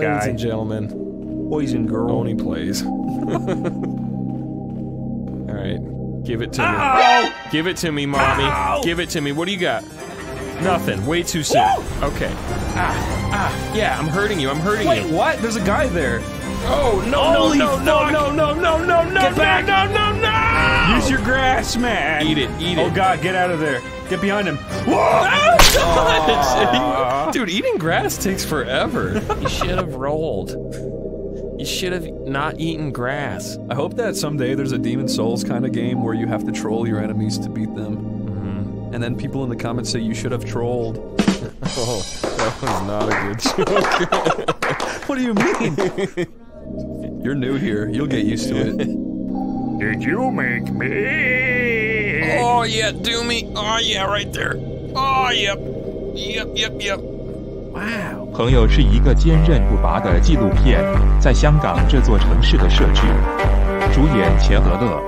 guy. Ladies and gentlemen. Boys and girls. Only plays. Alright. Give it to me. Give it to me, mommy. Give it to me. What do you got? Nothing. Way too soon. Woo! Okay. Yeah, I'm hurting you. I'm hurting you. Wait, what? There's a guy there. Oh, no, holy no, get back. No! Use your grass, man. Eat it, eat it. Oh, God, get out of there. Get behind him. Whoa! Oh, dude, eating grass takes forever. You should have rolled. You should have not eaten grass. I hope that someday there's a Demon's Souls kind of game where you have to troll your enemies to beat them. Mm-hmm. And then people in the comments say you should have trolled. Oh, that was not a good joke. What do you mean? You're new here. You'll get used to it. Did you make me? Oh, yeah, do me. Oh, yeah, right there. Oh, yep. Yep. Wow. 朋友是一个坚韧不拔的纪录片，在香港这座城市的社区。主演钱德勒